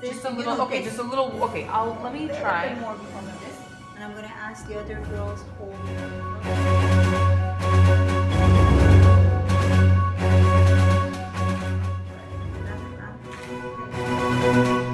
this. Just a little, okay, just a little, okay, let me try. More of this, and I'm gonna ask the other girls over.